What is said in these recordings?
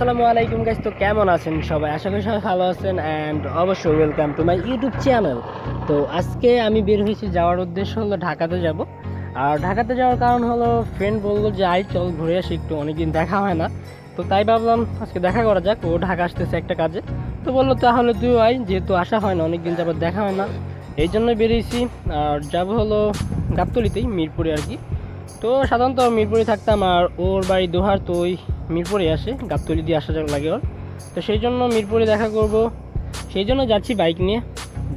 আসসালামু আলাইকুম গাইস। তো কেমন আছেন সবাই? আশা করি সবাই ভালো আছেন অ্যান্ড অবশ্যই welcome to my YouTube channel. তো আজকে আমি বের হয়েছি, যাওয়ার উদ্দেশ্য হলো ঢাকাতে যাব। আর ঢাকাতে যাওয়ার কারণ হলো ফ্রেন্ড বললো যে আই চল ঘুরে আসি, একটু অনেকদিন দেখা হয় না। তো তাই ভাবলাম আজকে দেখা করা যাক। ও ঢাকা আসতেছে একটা কাজে, তো বললো তাহলে তুই আয়, যেহেতু আসা হয় না অনেকদিন যাবার, দেখা হয় না, এই জন্যই বেরিয়েছি। আর যাবো হলো গাবতলিতেই, মিরপুরে আর কি। তো সাধারণত মিরপুরে থাকতাম আর ওর বাড়ি দোহার, তো ওই মিরপুরে আসে, গাবতলি দিয়ে আসা যাওয়া লাগে ওর। তো সেই জন্য মিরপুরে দেখা করব, সেই জন্য যাচ্ছি বাইক নিয়ে।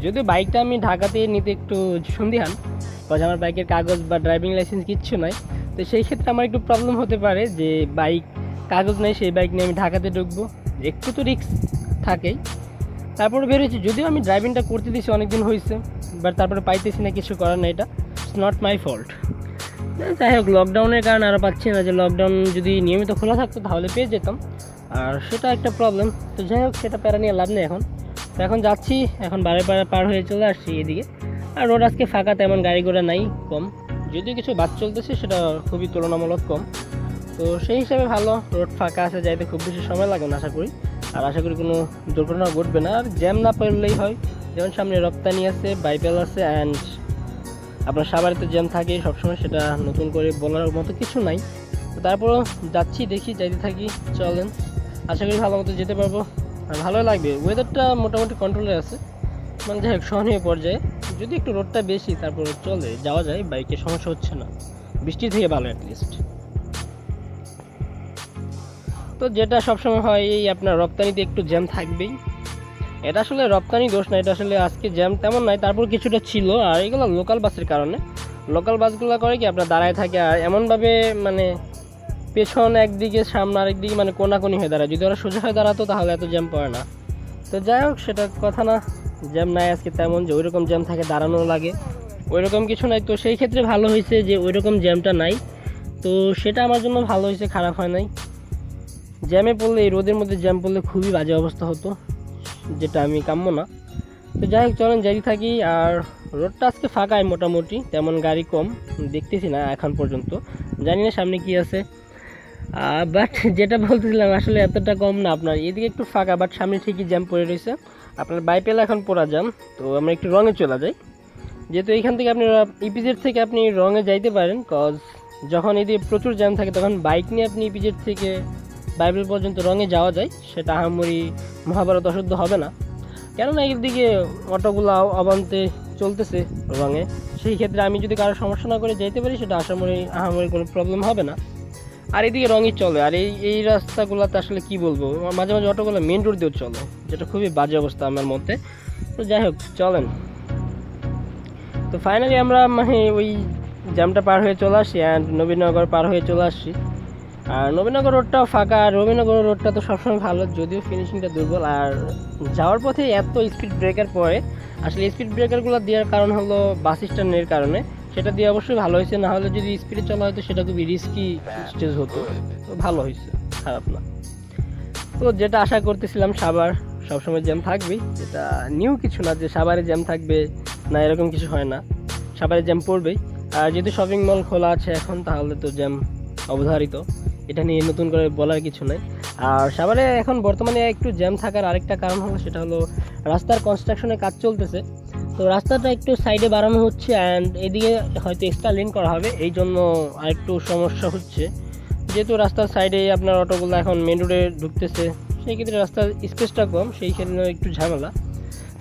যদিও বাইকটা আমি ঢাকাতে নিতে একটু সন্দিহান, কারণ আমার বাইকের কাগজ বা ড্রাইভিং লাইসেন্স কিচ্ছু নয়। তো সেই ক্ষেত্রে আমার একটু প্রবলেম হতে পারে যে বাইক কাগজ নেই, সেই বাইক নিয়ে আমি ঢাকাতে ঢুকবো, একটু তো রিস্ক থাকেই। তারপরে বেরোচ্ছি, যদিও আমি ড্রাইভিংটা করতে দিয়েছি অনেকদিন হয়েছে, বাট তারপরে পাইতেছি না, কিছু করার না, এটা ইটস নট মাই ফল্ট। যাই হোক, লকডাউনের কারণে আরও পাচ্ছি না, যে লকডাউন যদি নিয়মিত খোলা থাকতো তাহলে পেয়ে যেতাম, আর সেটা একটা প্রবলেম। তো যাই হোক, সেটা প্যারা নিয়ে লাভ নেই এখন। তো এখন যাচ্ছি, এখন বারে বারে পার হয়ে চলে আসছি এদিকে। আর রোড আজকে ফাঁকা, তেমন গাড়ি ঘোড়া নাই, কম, যদিও কিছু বাস চলতেছে, সেটা খুবই তুলনামূলক কম। তো সেই হিসাবে ভালো, রোড ফাঁকা আছে, যাইতে খুব বেশি সময় লাগে না আশা করি, আর আশা করি কোনো দুর্ঘটনা ঘটবে না। আর জ্যাম না পড়লেই হয়, যেমন সামনে রপ্তানি আছে, বাইপাল আছে, অ্যান্ড আপনার সবারই তো জ্যাম থাকে সবসময়, সেটা নতুন করে বলার মতো কিছু নাই। তো তারপরও যাচ্ছি, দেখি, যাইতে থাকি, চলেন, আশা করি ভালো মতো যেতে পারবো আর ভালো লাগবে। ওয়েদারটা মোটামুটি কন্ট্রোলে আছে, মানে যাই হোক সহনীয় পর্যায়ে, যদি একটু রোডটা বেশি, তারপর চলে যাওয়া যায়, বাইকে সমস্যা হচ্ছে না, বৃষ্টি থেকে ভালো অ্যাটলিস্ট। তো যেটা সবসময় হয়, এই আপনার রপ্তানিতে একটু জ্যাম থাকবেই, এটা আসলে রপ্তানি দোষ না, এটা আসলে আজকে জ্যাম তেমন নাই, তারপর কিছুটা ছিল। আর এগুলো লোকাল বাসের কারণে, লোকাল বাসগুলো করে কি আপনার দাঁড়ায় থাকে, আর এমনভাবে মানে পেছন একদিকে সামনে আরেকদিকে মানে কোনাকোনি হয়ে দাঁড়ায়, যদি ওরা সোজা হয়ে দাঁড়াতো তাহলে এত জ্যাম পড়ে না। তো যাই হোক, সেটা কথা না, জ্যাম নাই আজকে তেমন, যে ওই রকম জ্যাম থাকে দাঁড়ানো লাগে, ওই রকম কিছু নাই। তো সেই ক্ষেত্রে ভালো হয়েছে যে ওই রকম জ্যামটা নাই, তো সেটা আমার জন্য ভালো হয়েছে, খারাপ হয় নাই। জ্যামে পড়লে, এই রোদের মধ্যে জ্যাম পড়লে খুবই বাজে অবস্থা হতো, যেটা আমি কাম্য না। তো যাই হোক, চলেন যাই থাকি। আর রোডটা আজকে ফাঁকায় মোটামুটি, তেমন গাড়ি কম দেখতেছি না এখন পর্যন্ত, জানি না সামনে কি আছে। বাট যেটা বলতেছিলাম, আসলে এতটা কম না, আপনার এদিকে একটু ফাঁকা, বাট সামনে ঠিকই জ্যাম পড়ে রয়েছে আপনার বাইপেল, এখন পড়া জ্যাম। তো আমরা একটু রঙে চলে যাই, যেহেতু এইখান থেকে আপনি ইপিজেড থেকে আপনি রঙে যাইতে পারেন, কজ যখন এদিকে প্রচুর জ্যাম থাকে তখন বাইক নিয়ে আপনি ইপিজেড থেকে বাইবেল পর্যন্ত রঙে যাওয়া যায়, সেটা আহামরি মহাভারত অশুদ্ধ হবে না, কেননা এর দিকে অটোগুলো অবান্তে চলতেছে রঙে। সেই ক্ষেত্রে আমি যদি কারো সমস্যা না করে যেতে পারি, সেটা আসামরি আহামরি কোনো প্রবলেম হবে না। আর এদিকে রঙই চলে, আর এই রাস্তাগুলোতে আসলে কি বলবো, মাঝে মাঝে অটোগুলো মেন রোড দিয়েও চলে, যেটা খুবই বাজে অবস্থা আমার মতে। তো যাই হোক, চলেন। তো ফাইনালি আমরা মানে ওই জ্যামটা পার হয়ে চলে আসি, অ্যান্ড নবীনগর পার হয়ে চলে আসছি। আর নবীনগর রোডটাও ফাঁকা, আর রবীনগর রোডটা তো সবসময় ভালো, যদিও ফিনিশিংটা দুর্বল। আর যাওয়ার পথে এত স্পিড ব্রেকার পড়ে, আসলে স্পিড ব্রেকারগুলো দেওয়ার কারণ হলো বাস স্ট্যান্ডের কারণে, সেটা দিয়ে অবশ্যই ভালো হয়েছে, না হলে যদি স্পিডে চলা হয়তো সেটা খুবই রিস্কি স্টেজ হতো। তো ভালো হয়েছে, খারাপ না। তো যেটা আশা করতেছিলাম, সাভার সবসময় জ্যাম থাকবেই, এটা নিউ কিছু না যে সাভারে জ্যাম থাকবে না, এরকম কিছু হয় না, সাভারে জ্যাম পড়বেই। আর যেহেতু শপিং মল খোলা আছে এখন, তাহলে তো জ্যাম অবধারিত, এটা নিয়ে নতুন করে বলার কিছু নাই। আর সাভারে এখন বর্তমানে একটু জ্যাম থাকার আরেকটা কারণ হলো, সেটা হলো রাস্তার কনস্ট্রাকশনের কাজ চলতেছে, তো রাস্তাটা একটু সাইডে বাড়ানো হচ্ছে, অ্যান্ড এদিকে হয়তো এক্সট্রা লেন করা হবে, এই জন্য আরেকটু সমস্যা হচ্ছে। যেহেতু রাস্তার সাইডে আপনার অটোগুলো এখন মেন রোডে ঢুকতেছে, সেই ক্ষেত্রে রাস্তার স্পেসটা কম, সেই ক্ষেত্রে একটু ঝামেলা।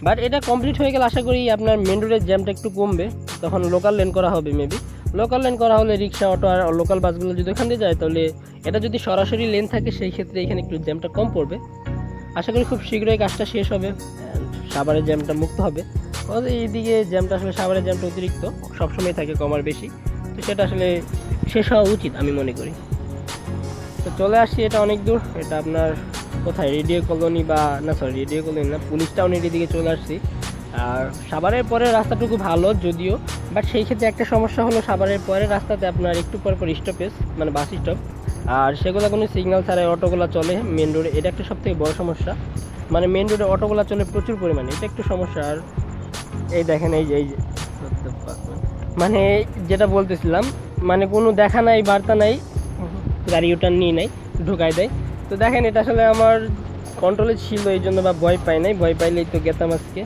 বাট এটা কমপ্লিট হয়ে গেলে আশা করি আপনার মেন রোডের জ্যামটা একটু কমবে, তখন লোকাল লেন করা হবে। মেবি লোকাল লেন করা হলে রিক্সা, অটো আর লোকাল বাসগুলো যদি ওখান দিয়ে যায়, তাহলে এটা যদি সরাসরি লেন থাকে, সেই ক্ষেত্রে এখানে একটু জ্যামটা কম পড়বে। আশা করি খুব শীঘ্রই কাজটা শেষ হবে, সাভারের জ্যামটা মুক্ত হবে। এইদিকে জ্যামটা আসলে সাভারের জ্যামটা অতিরিক্ত সবসময় থাকে, কম আর বেশি, তো সেটা আসলে শেষ হওয়া উচিত আমি মনে করি। তো চলে আসছি, এটা অনেক দূর, এটা আপনার কোথায়, রেডিও কলোনি বা না, সরি রেডিও কলোনি না, পুলিশ টাউনের এদিকে চলে আসছি। আর সাভারের পরে রাস্তাটুকু ভালো যদিও, বাট সেই ক্ষেত্রে একটা সমস্যা হলো, সাভারের পরের রাস্তাতে আপনার একটু পর পর স্টপেজ মানে বাস স্টপ, আর সেগুলো কোনো সিগন্যাল ছাড়াই অটোগুলো চলে মেন রোডে, এটা একটা সবথেকে বড় সমস্যা, মানে মেন রোডে অটোগুলো চলে প্রচুর পরিমাণে, এটা একটু সমস্যা। আর এই দেখেন, এই যে মানে যেটা বলতেছিলাম, মানে কোনো দেখা নাই, বার্তা নাই, গাড়ি ওটা নিয়ে নেয়, ঢুকাই দেয়। তো तो देखें এটা আসলে আমার কন্ট্রোলে ছিল এই জন্য বা ভয় পাই নাই, ভয় পাইলেই তো গেতাম আজকে,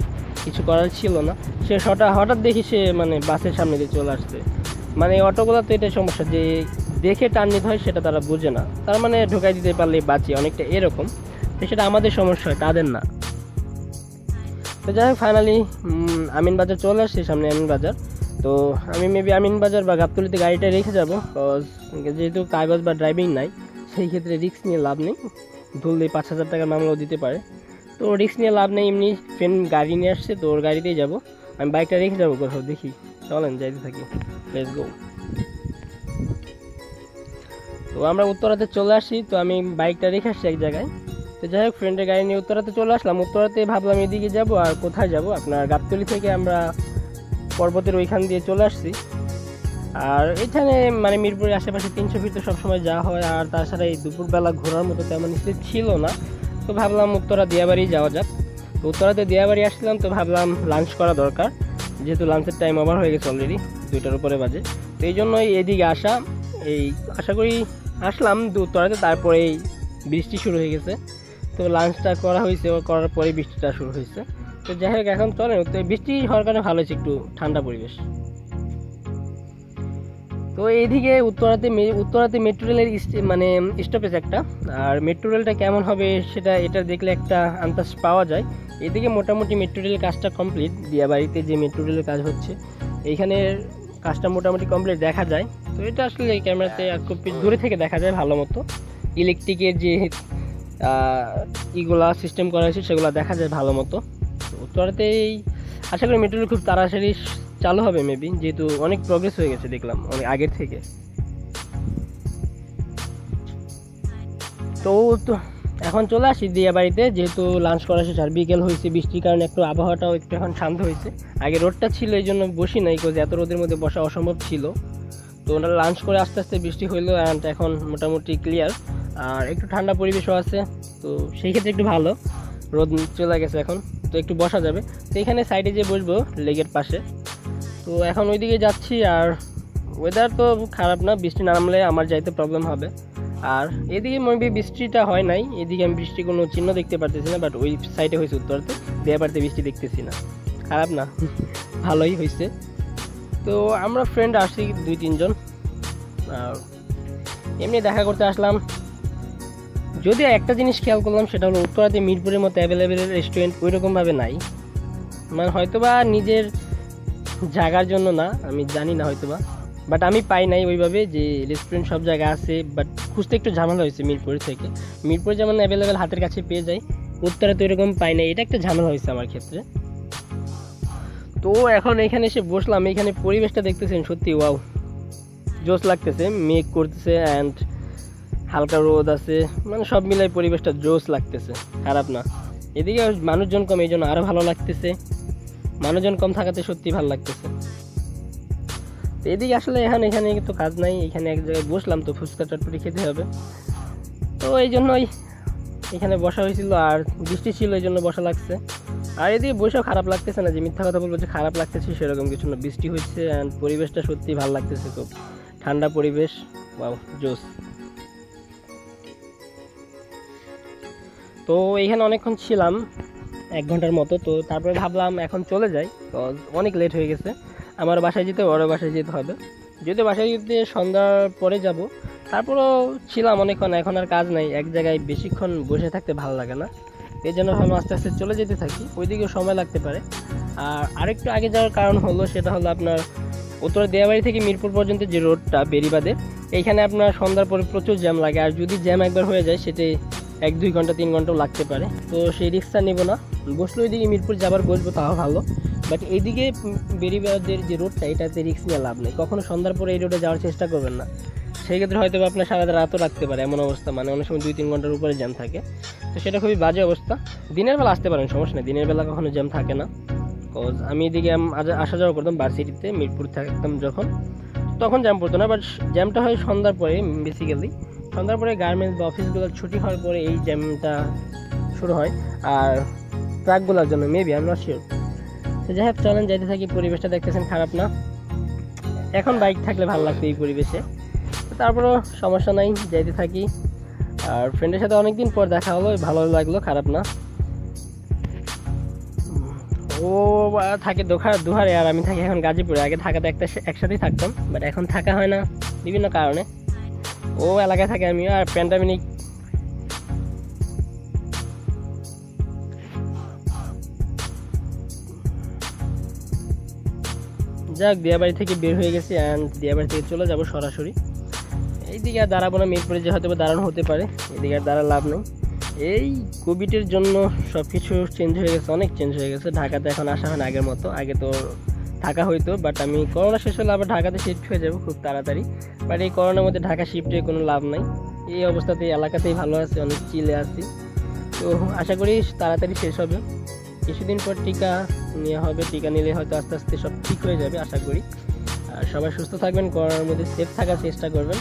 কিছু করার ছিল না। সে হঠাৎ দেখি সে মানে বাসের সামনে দিয়ে চলে আসছে। মানে অটোগুলো তো এটা সমস্যা যে দেখে টান নিতে হয় সেটা তারা বোঝে না, তার মানে ঢোকাই দিতে পারলে বাঁচি, অনেকটা এরকম। তো সেটা আমাদের সমস্যা হয়, তাদের না। তো যাই হোক ফাইনালি আমিন বাজার চলে আসছে, সামনে আমিন বাজার। তো আমি মেবি আমিন বাজার বা গাবতলিতে গাড়িটা রেখে যাবো, যেহেতু কাগজ বা ড্রাইভিং নাই সেই ক্ষেত্রে রিস্ক নিয়ে লাভ নেই, ধরলে 5,000 টাকার মামলাও দিতে পারে। তো রিস্ক নিয়ে লাভ নেই, এমনি ফ্রেন্ড গাড়ি নিয়ে আসছে তো ওর গাড়িতেই যাবো, আমি বাইকটা রেখে যাবো কোথাও, দেখি চলেন যাইতে থাকি, লেটস গো। তো আমরা উত্তরাতে চলে আসি, তো আমি বাইকটা রেখে আসছি এক জায়গায়। তো যাই হোক ফ্রেন্ডের গাড়ি নিয়ে উত্তরাতে চলে আসলাম। উত্তরাতে ভাবলাম এদিকে যাবো, আর কোথায় যাবো, আপনার গাবতলি থেকে আমরা পর্বতের ওইখান দিয়ে চলে আসছি। আর এখানে মানে মিরপুরের আশেপাশে 300 ফিট তো সবসময় যাওয়া হয়, আর তাছাড়া এই দুপুরবেলা ঘোরার মতো তেমন ইচ্ছে ছিল না। তো ভাবলাম উত্তরা দিয়াবাড়ি যাওয়া যাক। তো উত্তরাতে দিয়াবাড়ি আসলাম, তো ভাবলাম লাঞ্চ করা দরকার, যেহেতু লাঞ্চের টাইম ওভার হয়ে গেছে অলরেডি, 2টার উপরে বাজে। তো এই জন্যই এদিকে আসা, এই আশা করি আসলাম উত্তরাতে, তারপরে বৃষ্টি শুরু হয়ে গেছে। তো লাঞ্চটা করা হয়েছে, করার পরে বৃষ্টিটা শুরু হয়েছে। তো যাই হোক এখন চলেন, তো বৃষ্টি হওয়ার কারণে ভালো হয়েছে, একটু ঠান্ডা পরিবেশ। তো এইদিকে উত্তরাতে মেট্রো রেলের মানে স্টপেজ একটা, আর মেট্রো রেলটা কেমন হবে সেটা এটা দেখলে একটা আন্দাজ পাওয়া যায়। এদিকে মোটামুটি মেট্রো রেলের কাজটা কমপ্লিট, দিয়াবাড়িতে যে মেট্রো রেলের কাজ হচ্ছে এইখানের কাজটা মোটামুটি কমপ্লিট দেখা যায়। তো এটা আসলে ক্যামেরাতে খুব দূরে থেকে দেখা যায় ভালো মতো, ইলেকট্রিকের যে ইগুলা সিস্টেম করা হয়েছে সেগুলো দেখা যায় ভালো মতো। উত্তরাতেই আশা করি মেট্রো রেল খুব তাড়াতাড়ি চালু হবে মেবি, যেহেতু অনেক প্রোগ্রেস হয়ে গেছে দেখলাম অনেক আগের থেকে। তো এখন চলে আসি দিয়াবাড়িতে, যেহেতু লাঞ্চ করা শেষ আর বিকেল হয়েছে, বৃষ্টির কারণে একটু আবহাওয়াটাও একটু এখন শান্ত হয়েছে। আগে রোডটা ছিল এই জন্য বসি নাই, কারণ এত রোদের মধ্যে বসা অসম্ভব ছিল। তো ওনারা লাঞ্চ করে আস্তে আস্তে বৃষ্টি হইলো, অ্যান্ড এখন মোটামুটি ক্লিয়ার আর একটু ঠান্ডা পরিবেশও আছে, তো সেই ক্ষেত্রে একটু ভালো। রোদ চলে গেছে এখন, তো একটু বসা যাবে। তো এখানে সাইডে যে বসবো লেকের পাশে। তো এখন ওইদিকে যাচ্ছি, আর ওয়েদার তো খারাপ না, বৃষ্টি নামলে আমার যাইতে প্রবলেম হবে। আর এদিকে মেবি বৃষ্টিটা হয় নাই, এদিকে আমি বৃষ্টির কোনো চিহ্ন দেখতে পারতেছি না, বাট ওই সাইডে হয়েছে উত্তরাতে দিয়াবাড়িতে বৃষ্টি দেখতেছি না, খারাপ না, ভালোই হয়েছে। তো আমরা ফ্রেন্ড আসছি 2-3 জন, আর এমনি দেখা করতে আসলাম। যদি একটা জিনিস খেয়াল করলাম সেটা হলো উত্তরাতে মিরপুরের মতো অ্যাভেলেবেল রেস্টুরেন্ট ওইরকমভাবে নাই, মানে হয়তোবা নিজের জায়গার জন্য না, আমি জানি না হয়তোবা, বাট আমি পাই নাই ওইভাবে যে রেস্টুরেন্ট সব জায়গা আছে, বাট খুঁজতে একটু ঝামেলা হয়েছে মিরপুরের থেকে। মিরপুর যেমন অ্যাভেলেবেল হাতের কাছে পেয়ে যাই, উত্তরাতে ওইরকম পাই নাই, এটা একটা ঝামেলা হয়েছে আমার ক্ষেত্রে। তো এখন এখানে এসে বসলাম, এখানে পরিবেশটা দেখতেছেন সত্যি ওয়াও, জোশ লাগতেছে, মেঘ করতেছে অ্যান্ড হালকা রোদ আছে, মানে সব মিলাই পরিবেশটা জোশ লাগতেছে, খারাপ না। এদিকে মানুষজন কম, এই জন্য আরও ভালো লাগতেছে, মানুষজন কম থাকাতে সত্যি ভালো লাগতেছে। তো এদিকে আসলে এখানে তো কাজ নাই, এখানে এক জায়গায় বসলাম, তো ফুচকা চটপটি খেতে হবে, তো এই জন্যই এখানে বসা হয়েছিল। আর বৃষ্টি ছিল এই জন্য বসা লাগছে, আর এদিকে বসেও খারাপ লাগতেছে না, যে মিথ্যা কথা বলবো যে খারাপ লাগতেছে সেরকম কিছু না, বৃষ্টি হচ্ছে অ্যান্ড পরিবেশটা সত্যি ভালো লাগতেছে, খুব ঠান্ডা পরিবেশ, ওয়াও জোশ। তো এইখানে অনেকক্ষণ ছিলাম, 1 ঘন্টার মতো। তো তারপরে ভাবলাম এখন চলে যাই, অনেক লেট হয়ে গেছে, আমার বাসায় যেতে ওর বাসায় যেতে হবে, যদিও বাসায় যেতে সন্ধ্যার পরে যাব। তারপরও ছিলাম অনেকক্ষণ, এখন আর কাজ নাই, এক জায়গায় বেশিক্ষণ বসে থাকতে ভালো লাগে না, এই জন্য ভাবলাম আস্তে আস্তে চলে যেতে থাকি, ওইদিকেও সময় লাগতে পারে। আর আরেকটু আগে যাওয়ার কারণ হলো সেটা হলো আপনার উত্তরা দিয়াবাড়ি থেকে মিরপুর পর্যন্ত যে রোডটা বেরিবাদে, এইখানে আপনার সন্ধ্যার পরে প্রচুর জ্যাম লাগে, আর যদি জ্যাম একবার হয়ে যায় সেটাই 1-2 ঘন্টা 3 ঘন্টাও লাগতে পারে। তো সেই রিক্সটা নেবো না, বসলে ওইদিকে মিরপুর যাবার বসবো তাও ভালো, বাট এইদিকে বেরিবাদের যে রোডটা এটাতে রিক্স নিয়ে লাভ নেই, কখনও সন্ধ্যার পরে এই রোডে যাওয়ার চেষ্টা করবেন না, সেই ক্ষেত্রে হয়তো আপনার সারা রাতও লাগতে পারে এমন অবস্থা, মানে অনেক সময় 2-3 ঘন্টার উপরে জ্যাম থাকে, তো সেটা খুবই বাজে অবস্থা। দিনের বেলা আসতে পারেন, সমস্যা নেই, দিনের বেলা কখনও জ্যাম থাকে না, কজ আমি এদিকে আসা যাওয়া করতাম ভার্সিটিতে, মিরপুর থাকতাম যখন তখন জ্যাম পড়তো না, বাট জ্যামটা হয় সন্ধ্যার পরে, বেসিক্যালি সন্ধ্যার পরে গার্মেন্টস বা অফিসগুলো ছুটি হওয়ার পরে এই জ্যামটা শুরু হয়, আর ট্রাকগুলোর জন্য maybe, I am not sure. তো যাই হোক চলেন যাইতে থাকি, পরিবেশটা দেখতেছেন খারাপ না, এখন বাইক থাকলে ভালো লাগতো এই পরিবেশে, তারপরও সমস্যা নাই, যাইতে থাকি। আর ফ্রেন্ডের সাথে অনেকদিন পর দেখা হলো, ভালো লাগলো, খারাপ না। ও থাকে দুহারে আর আমি থাকি এখন গাজীপুরে। আগে ঢাকাতে একসাথেই থাকতাম, বাট এখন থাকা হয় না বিভিন্ন কারণে। ও এলাকায় থাকে, আমিও। আর প্যান্ডামিক যাক দিয়াবাড়ি থেকে বের হয়ে গেছি, অ্যান্ড দিয়াবাড়ি থেকে চলে যাবো সরাসরি। এইদিকে আর দাঁড়াবো না, মিরপুরে যে হয়তো দাঁড়ানো হতে পারে, এদিকে আর দাঁড়া লাভ নেই। এই কোভিডের জন্য সব কিছু চেঞ্জ হয়ে গেছে, অনেক চেঞ্জ হয়ে গেছে। ঢাকাতে এখন আসা হয় না আগের মতো। আগে তো ঢাকা হইতো, বাট আমি করোনা শেষ হলে আবার ঢাকাতে শিফট হয়ে যাবো খুব তাড়াতাড়ি। বাট এই করোনার মধ্যে ঢাকা শিফট হয়ে কোনো লাভ নাই, এই অবস্থাতে এলাকাতেই ভালো আছে, অনেক চিলে আছি। তো আশা করি তাড়াতাড়ি শেষ হবে, কিছুদিন পর টিকা নেওয়া হবে, টিকা নিলে হয়তো আস্তে আস্তে সব ঠিক হয়ে যাবে আশা করি। আর সবাই সুস্থ থাকবেন, করোনার মধ্যে সেফ থাকার চেষ্টা করবেন।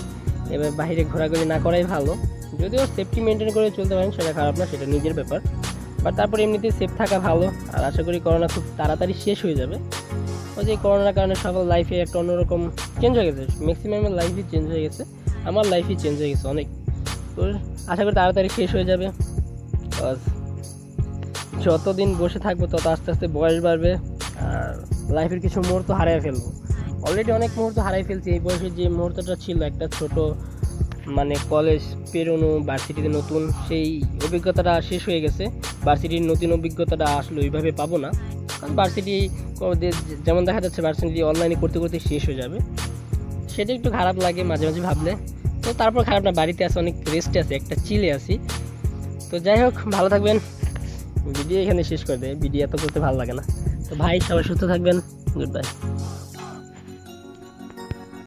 এবার বাইরে ঘোরাঘুরি না করাই ভালো, যদিও সেফটি মেনটেন করে চলতে পারেন সেটা খারাপ না, সেটা নিজের ব্যাপার, বাট তারপরে এমনিতেই সেফ থাকা ভালো। আর আশা করি করোনা খুব তাড়াতাড়ি শেষ হয়ে যাবে। ওই যে করোনার কারণে সবার লাইফে একটা অন্যরকম চেঞ্জ হয়ে গেছে, ম্যাক্সিমামের লাইফই চেঞ্জ হয়ে গেছে, আমার লাইফই চেঞ্জ হয়ে গেছে অনেক। তো আশা করি তাড়াতাড়ি শেষ হয়ে যাবে। যতদিন বসে থাকবো তত আস্তে আস্তে বয়স বাড়বে, আর লাইফের কিছু মুহূর্ত হারিয়ে ফেলবো। অলরেডি অনেক মুহূর্ত হারিয়ে ফেলছি এই বয়সে। যে মুহূর্তটা ছিল একটা ছোট, মানে কলেজ পেরোনো, ভার্সিটিতে নতুন, সেই অভিজ্ঞতাটা শেষ হয়ে গেছে। ভার্সিটির নতুন অভিজ্ঞতাটা আসলে ওইভাবে পাবো না, কারণ ভার্সিটি যেমন দেখা যাচ্ছে ভার্সিটি অনলাইনে করতে করতে শেষ হয়ে যাবে। সেটা একটু খারাপ লাগে মাঝে মাঝে ভাবলে। তো তারপর খারাপ না, বাড়িতে আসে, অনেক রেস্টে আছে, একটা চিলে আছি। তো যাই হোক, ভালো থাকবেন। ভিডিও এখানে শেষ করে দেয়, ভিডিও এত করতে ভালো লাগে না। তো ভাই, সবাই সুস্থ থাকবেন, গুড বাই।